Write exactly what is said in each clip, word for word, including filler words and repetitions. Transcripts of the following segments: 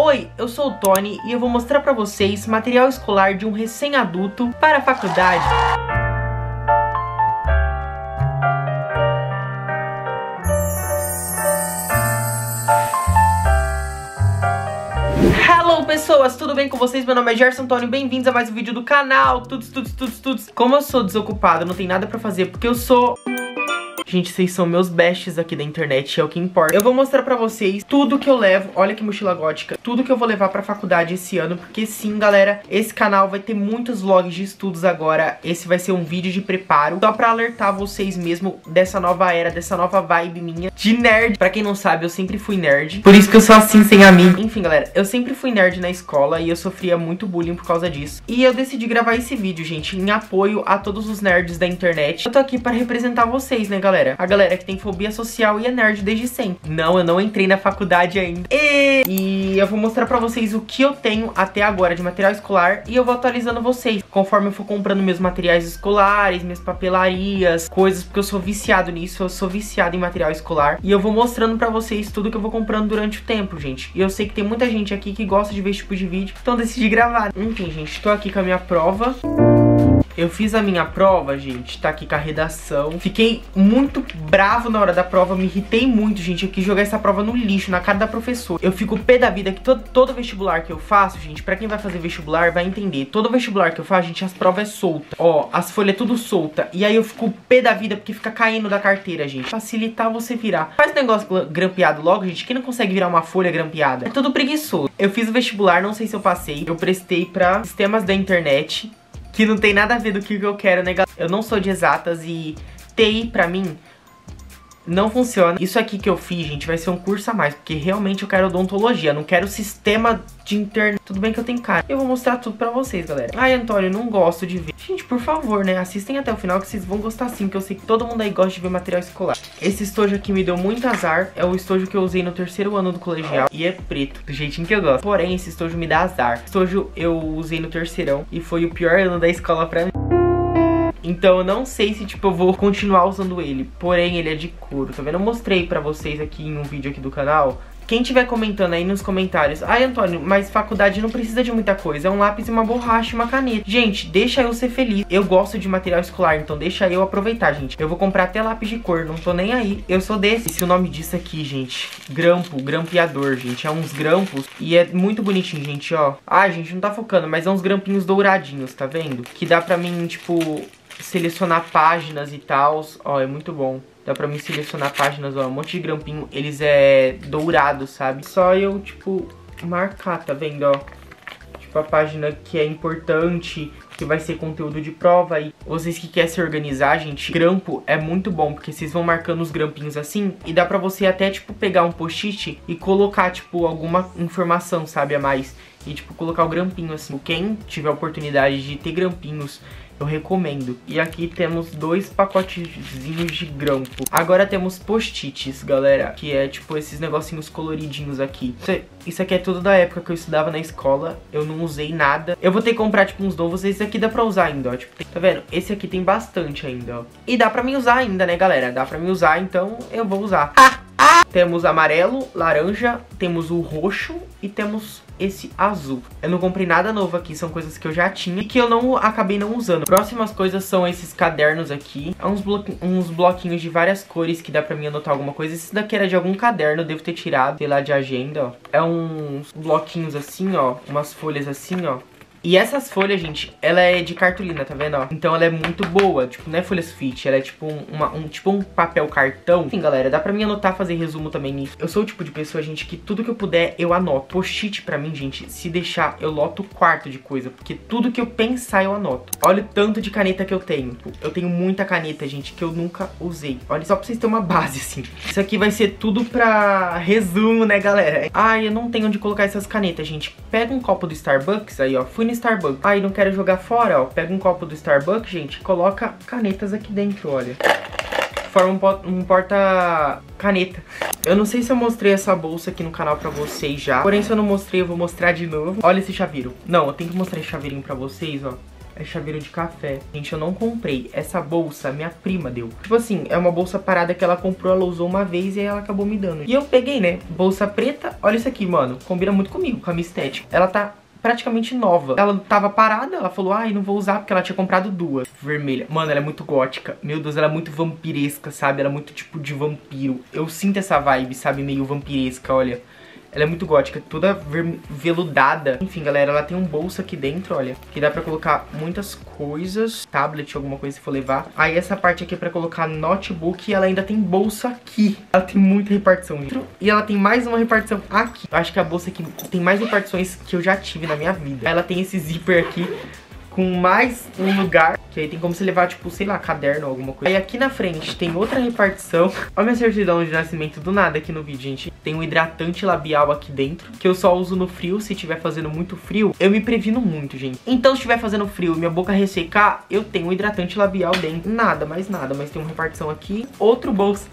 Oi, eu sou o Tony e eu vou mostrar pra vocês material escolar de um recém-adulto para a faculdade. Hello pessoas, tudo bem com vocês? Meu nome é Gerson Tony, bem-vindos a mais um vídeo do canal. Tuts, tuts, tuts, tuts. Como eu sou desocupado, não tem nada pra fazer porque eu sou... Gente, vocês são meus bestes aqui da internet, é o que importa. Eu vou mostrar pra vocês tudo que eu levo, olha que mochila gótica, tudo que eu vou levar pra faculdade esse ano, porque sim, galera, esse canal vai ter muitos vlogs de estudos agora, esse vai ser um vídeo de preparo, só pra alertar vocês mesmo dessa nova era, dessa nova vibe minha de nerd. Pra quem não sabe, eu sempre fui nerd, por isso que eu sou assim sem amigo. Enfim, galera, eu sempre fui nerd na escola e eu sofria muito bullying por causa disso. E eu decidi gravar esse vídeo, gente, em apoio a todos os nerds da internet. Eu tô aqui pra representar vocês, né, galera? A galera que tem fobia social e é nerd desde sempre. Não, eu não entrei na faculdade ainda. E, e eu vou mostrar pra vocês o que eu tenho até agora de material escolar. E eu vou atualizando vocês conforme eu for comprando meus materiais escolares, minhas papelarias, coisas, porque eu sou viciado nisso, eu sou viciado em material escolar. E eu vou mostrando pra vocês tudo que eu vou comprando durante o tempo, gente. E eu sei que tem muita gente aqui que gosta de ver esse tipo de vídeo, então decidi gravar. Enfim, gente, tô aqui com a minha prova. Eu fiz a minha prova, gente, tá aqui com a redação. Fiquei muito bravo na hora da prova, me irritei muito, gente. Eu quis jogar essa prova no lixo, na cara da professora. Eu fico pé da vida que todo, todo vestibular que eu faço, gente, pra quem vai fazer vestibular vai entender. Todo vestibular que eu faço, gente, as provas é solta. Ó, as folhas é tudo solta. E aí eu fico pé da vida porque fica caindo da carteira, gente. Facilitar você virar. Faz negócio grampeado logo, gente. Quem não consegue virar uma folha grampeada? É tudo preguiçoso. Eu fiz o vestibular, não sei se eu passei. Eu prestei pra sistemas da internet, que não tem nada a ver do que eu quero, né, galera? Eu não sou de exatas e T I, pra mim, não funciona. Isso aqui que eu fiz, gente, vai ser um curso a mais, porque realmente eu quero odontologia, não quero sistema de internet. Tudo bem que eu tenho cara. Eu vou mostrar tudo pra vocês, galera. Ai, Antônio, não gosto de ver. Gente, por favor, né, assistem até o final que vocês vão gostar sim, porque eu sei que todo mundo aí gosta de ver material escolar. Esse estojo aqui me deu muito azar. É o estojo que eu usei no terceiro ano do colegial e é preto, do jeitinho que eu gosto. Porém, esse estojo me dá azar. Estojo eu usei no terceirão e foi o pior ano da escola pra mim. Então eu não sei se, tipo, eu vou continuar usando ele. Porém, ele é de couro, tá vendo? Eu mostrei pra vocês aqui em um vídeo aqui do canal. Quem tiver comentando aí nos comentários: ai, Antônio, mas faculdade não precisa de muita coisa, é um lápis, uma borracha e uma caneta. Gente, deixa eu ser feliz. Eu gosto de material escolar, então deixa eu aproveitar, gente. Eu vou comprar até lápis de cor, não tô nem aí. Eu sou desse. Esse é o nome disso aqui, gente. Grampo, grampeador, gente. É uns grampos e é muito bonitinho, gente, ó. Ai, gente, não tá focando, mas é uns grampinhos douradinhos, tá vendo? Que dá pra mim, tipo, selecionar páginas e tal. Ó, é muito bom. Dá pra mim selecionar páginas, ó, um monte de grampinho. Eles é dourado, sabe? Só eu, tipo, marcar, tá vendo, ó? Tipo, a página que é importante, que vai ser conteúdo de prova. E vocês que querem se organizar, gente, grampo é muito bom, porque vocês vão marcando os grampinhos assim, e dá pra você até, tipo, pegar um post-it e colocar, tipo, alguma informação, sabe, a mais. E, tipo, colocar o grampinho assim. Quem tiver a oportunidade de ter grampinhos, eu recomendo. E aqui temos dois pacotezinhos de grampo. Agora temos post-its, galera, que é tipo esses negocinhos coloridinhos aqui. Isso aqui é tudo da época que eu estudava na escola. Eu não usei nada. Eu vou ter que comprar tipo uns novos. Esse aqui dá pra usar ainda, ó, tipo, tá vendo? Esse aqui tem bastante ainda, ó. E dá pra mim usar ainda, né, galera? Dá pra mim usar, então eu vou usar. Ah! Temos amarelo, laranja, temos o roxo e temos esse azul. Eu não comprei nada novo aqui, são coisas que eu já tinha e que eu não acabei não usando. Próximas coisas são esses cadernos aqui. Há uns, blo uns bloquinhos de várias cores que dá pra mim anotar alguma coisa. Esse daqui era de algum caderno, eu devo ter tirado, sei lá, de agenda, ó. É uns bloquinhos assim, ó, umas folhas assim, ó. E essas folhas, gente, ela é de cartolina, tá vendo, ó? Então ela é muito boa, tipo, não é folha sulfite, ela é tipo uma, um, tipo um papel cartão. Enfim, galera, dá pra mim anotar, fazer resumo também nisso. Eu sou o tipo de pessoa, gente, que tudo que eu puder, eu anoto. Post-it pra mim, gente, se deixar, eu loto o quarto de coisa, porque tudo que eu pensar, eu anoto. Olha o tanto de caneta que eu tenho. Eu tenho muita caneta, gente, que eu nunca usei. Olha, só pra vocês terem uma base, assim. Isso aqui vai ser tudo pra resumo, né, galera? Ai, eu não tenho onde colocar essas canetas, gente. Pega um copo do Starbucks aí, ó, fui Starbucks. Aí, ah, não quero jogar fora, ó. Pega um copo do Starbucks, gente, coloca canetas aqui dentro, olha. Forma um porta-caneta. Eu não sei se eu mostrei essa bolsa aqui no canal pra vocês já. Porém, se eu não mostrei, eu vou mostrar de novo. Olha esse chaveiro. Não, eu tenho que mostrar esse chaveirinho pra vocês, ó. é chaveiro de café. Gente, eu não comprei. Essa bolsa, minha prima deu. Tipo assim, é uma bolsa parada que ela comprou, ela usou uma vez e aí ela acabou me dando. E eu peguei, né? Bolsa preta. Olha isso aqui, mano. Combina muito comigo, com a minha estética. Ela tá praticamente nova. Ela tava parada, ela falou, ai, não vou usar, porque ela tinha comprado duas. Vermelha. Mano, ela é muito gótica. Meu Deus, ela é muito vampiresca, sabe? Ela é muito tipo de vampiro. Eu sinto essa vibe, sabe? Meio vampiresca, olha. Ela é muito gótica, toda veludada. Enfim, galera, ela tem um bolso aqui dentro, olha, que dá pra colocar muitas coisas. Tablet, alguma coisa se for levar. Aí essa parte aqui é pra colocar notebook. E ela ainda tem bolsa aqui. Ela tem muita repartição dentro. E ela tem mais uma repartição aqui. Eu acho que a bolsa aqui tem mais repartições que eu já tive na minha vida. Ela tem esse zíper aqui com mais um lugar, que aí tem como se levar, tipo, sei lá, caderno ou alguma coisa. Aí aqui na frente tem outra repartição. Olha minha certidão de nascimento do nada aqui no vídeo, gente. Tem um hidratante labial aqui dentro, que eu só uso no frio. Se tiver fazendo muito frio, eu me previno muito, gente. Então, se tiver fazendo frio e minha boca ressecar, eu tenho um hidratante labial dentro. Nada, mais nada, mas tem uma repartição aqui. Outro bolso.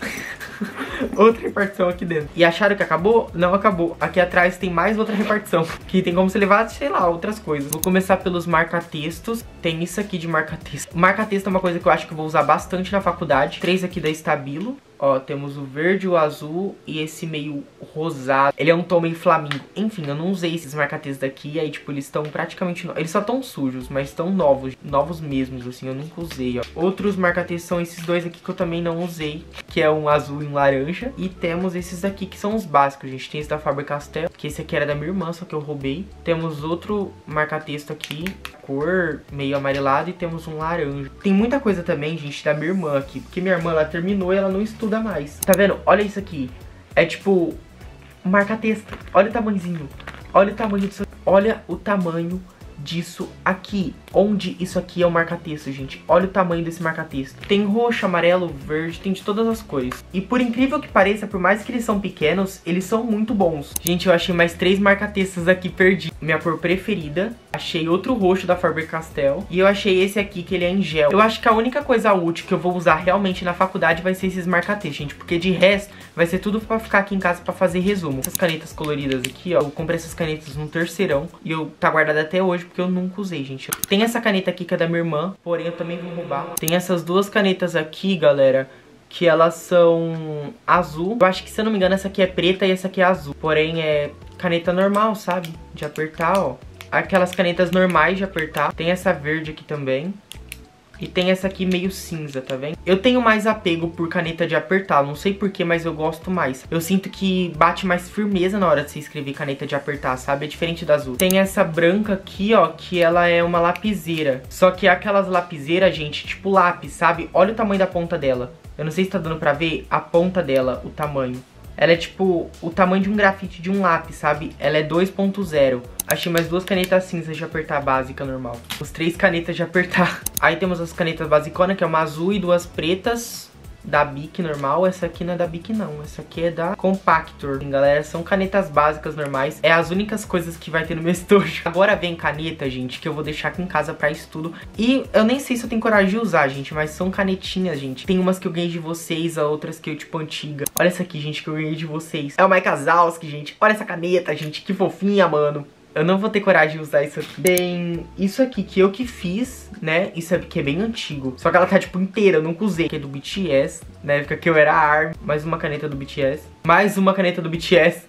Outra repartição aqui dentro. E acharam que acabou? Não acabou. Aqui atrás tem mais outra repartição, que tem como se levar, sei lá, outras coisas. Vou começar pelos marca-textos. Tem isso aqui de marca-texto. Marca-texto é uma coisa que eu acho que eu vou usar bastante na faculdade. Três aqui da Estabilo. Ó, temos o verde, o azul e esse meio rosado. Ele é um tom meio flamingo. Enfim, eu não usei esses marca-textos daqui. Aí, tipo, eles estão praticamente... No... Eles só estão sujos, mas estão novos. Novos mesmos, assim. Eu nunca usei, ó. Outros marca-textos são esses dois aqui que eu também não usei. Que é um azul e um laranja. E temos esses daqui que são os básicos, gente. Tem esse da Faber-Castell, que esse aqui era da minha irmã, só que eu roubei. Temos outro marca-texto aqui, cor meio amarelada. E temos um laranja. Tem muita coisa também, gente, da minha irmã aqui. Porque minha irmã, ela terminou e ela não estudou mais. Tá vendo? Olha isso aqui. É tipo marca-texto. Olha o tamanhozinho. Olha o tamanho disso. Olha o tamanho disso aqui. Onde isso aqui é o marca-texto, gente. Olha o tamanho desse marca-texto. Tem roxo, amarelo, verde, tem de todas as cores. E por incrível que pareça, por mais que eles são pequenos, eles são muito bons. Gente, eu achei mais três marca-textos aqui perdidos. Minha cor preferida. Achei outro roxo da Faber-Castell. E eu achei esse aqui, que ele é em gel. Eu acho que a única coisa útil que eu vou usar realmente na faculdade vai ser esses marca-textos, gente. Porque de resto, vai ser tudo pra ficar aqui em casa pra fazer resumo. Essas canetas coloridas aqui, ó. Eu comprei essas canetas no terceirão. E eu tá guardada até hoje, porque eu nunca usei, gente. Tem essa caneta aqui, que é da minha irmã. Porém, eu também vou roubar. Tem essas duas canetas aqui, galera, que elas são azul. Eu acho que, se eu não me engano, essa aqui é preta e essa aqui é azul. Porém, é caneta normal, sabe? De apertar, ó. Aquelas canetas normais de apertar. Tem essa verde aqui também. E tem essa aqui meio cinza, tá vendo? Eu tenho mais apego por caneta de apertar. Não sei porquê, mas eu gosto mais. Eu sinto que bate mais firmeza na hora de você escrever caneta de apertar, sabe? É diferente da azul. Tem essa branca aqui, ó, que ela é uma lapiseira. Só que aquelas lapiseiras, gente, tipo lápis, sabe? Olha o tamanho da ponta dela. Eu não sei se tá dando pra ver a ponta dela, o tamanho. Ela é tipo o tamanho de um grafite de um lápis, sabe? Ela é dois ponto zero. Achei mais duas canetas cinzas de apertar básica normal. Os três canetas de apertar. Aí temos as canetas basiconas, que é uma azul e duas pretas da Bic normal. Essa aqui não é da Bic, não. Essa aqui é da Compactor. Sim, galera, são canetas básicas normais. É as únicas coisas que vai ter no meu estojo. Agora vem caneta, gente, que eu vou deixar aqui em casa pra estudo. E eu nem sei se eu tenho coragem de usar, gente, mas são canetinhas, gente. Tem umas que eu ganhei de vocês, outras que eu, tipo, antiga. Olha essa aqui, gente, que eu ganhei de vocês. É o Mike Azalsky, gente. Olha essa caneta, gente, que fofinha, mano. Eu não vou ter coragem de usar isso aqui. Tem isso aqui que eu que fiz, né? Isso aqui é bem antigo. Só que ela tá, tipo, inteira. Eu nunca usei. Que é do B T S. Na época que eu era ARMY. Mais uma caneta do B T S. Mais uma caneta do B T S.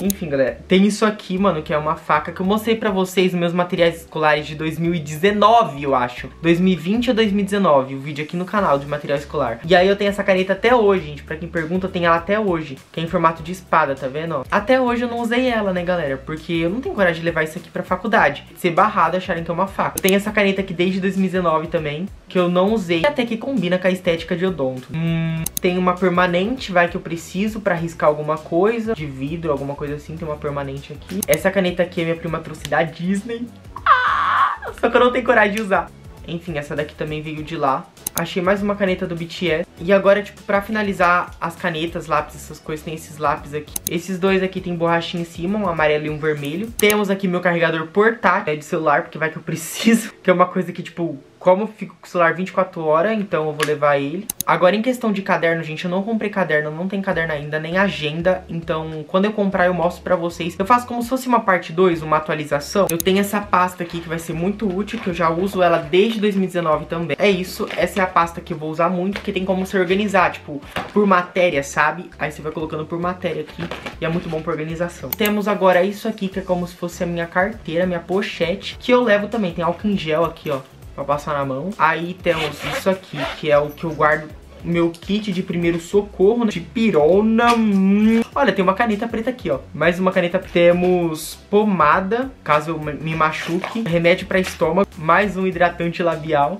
Enfim, galera. Tem isso aqui, mano, que é uma faca que eu mostrei pra vocês nos meus materiais escolares de dois mil e dezenove, eu acho. dois mil e vinte ou dois mil e dezenove. O vídeo aqui no canal de material escolar. E aí eu tenho essa caneta até hoje, gente. Pra quem pergunta, eu tenho ela até hoje. Que é em formato de espada, tá vendo? Ó, até hoje eu não usei ela, né, galera? Porque eu não tenho coragem de levar isso aqui pra faculdade. Ser barrado, acharem que é uma faca. Eu tenho essa caneta aqui desde dois mil e dezenove também, que eu não usei. Até que combina com a estética de odonto. Hum, tem uma permanente, vai, que eu preciso pra riscar alguma coisa. De vidro, alguma coisa assim, tem uma permanente aqui. Essa caneta aqui é minha prima trouxe da Disney. Ah, só que eu não tenho coragem de usar. Enfim, essa daqui também veio de lá. Achei mais uma caneta do B T S. E agora, tipo, pra finalizar as canetas, lápis, essas coisas, tem esses lápis aqui. Esses dois aqui tem borrachinha em cima, um amarelo e um vermelho. Temos aqui meu carregador portátil, é de celular, porque vai que eu preciso. Que é uma coisa que, tipo, Como eu fico com o celular vinte e quatro horas, então eu vou levar ele. Agora, em questão de caderno, gente, eu não comprei caderno, não tem caderno ainda, nem agenda. Então, quando eu comprar, eu mostro pra vocês. Eu faço como se fosse uma parte dois, uma atualização. Eu tenho essa pasta aqui que vai ser muito útil, que eu já uso ela desde dois mil e dezenove também. É isso, essa é a pasta que eu vou usar muito, que tem como se organizar, tipo, por matéria, sabe? Aí você vai colocando por matéria aqui e é muito bom pra organização. Temos agora isso aqui, que é como se fosse a minha carteira, minha pochete, que eu levo também. Tem álcool em gel aqui, ó, pra passar na mão. Aí temos isso aqui, que é o que eu guardo meu kit de primeiro socorro, de pirona. Hum. Olha, tem uma caneta preta aqui, ó. Mais uma caneta preta. Temos pomada, caso eu me machuque. Remédio pra estômago. Mais um hidratante labial.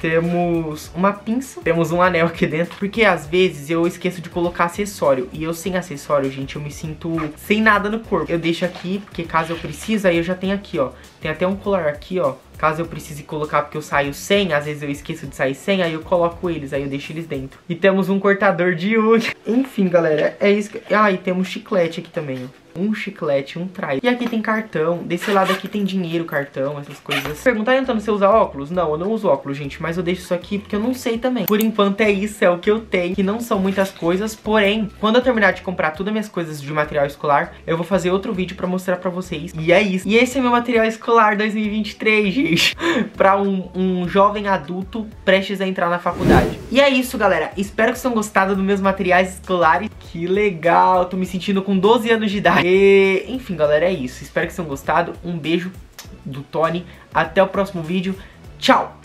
Temos uma pinça, temos um anel aqui dentro, porque às vezes eu esqueço de colocar acessório, e eu sem acessório, gente, eu me sinto sem nada no corpo. Eu deixo aqui, porque caso eu precise, aí eu já tenho aqui, ó, tem até um colar aqui, ó, caso eu precise colocar, porque eu saio sem, às vezes eu esqueço de sair sem, aí eu coloco eles, aí eu deixo eles dentro. E temos um cortador de unha. Enfim, galera, é isso que... Ah, e temos chiclete aqui também, ó. Um chiclete, um traio. E aqui tem cartão. Desse lado aqui tem dinheiro, cartão, essas coisas. Perguntar, Antônio, você usa óculos? Não, eu não uso óculos, gente, mas eu deixo isso aqui porque eu não sei também. Por enquanto é isso, é o que eu tenho, que não são muitas coisas. Porém, quando eu terminar de comprar todas as minhas coisas de material escolar, eu vou fazer outro vídeo pra mostrar pra vocês. E é isso. E esse é meu material escolar dois mil e vinte e três, gente. Pra um, um jovem adulto prestes a entrar na faculdade. E é isso, galera. Espero que vocês tenham gostado dos meus materiais escolares. Que legal, tô me sentindo com doze anos de idade. E, enfim, galera, é isso. Espero que vocês tenham gostado. Um beijo do Tony. Até o próximo vídeo. Tchau!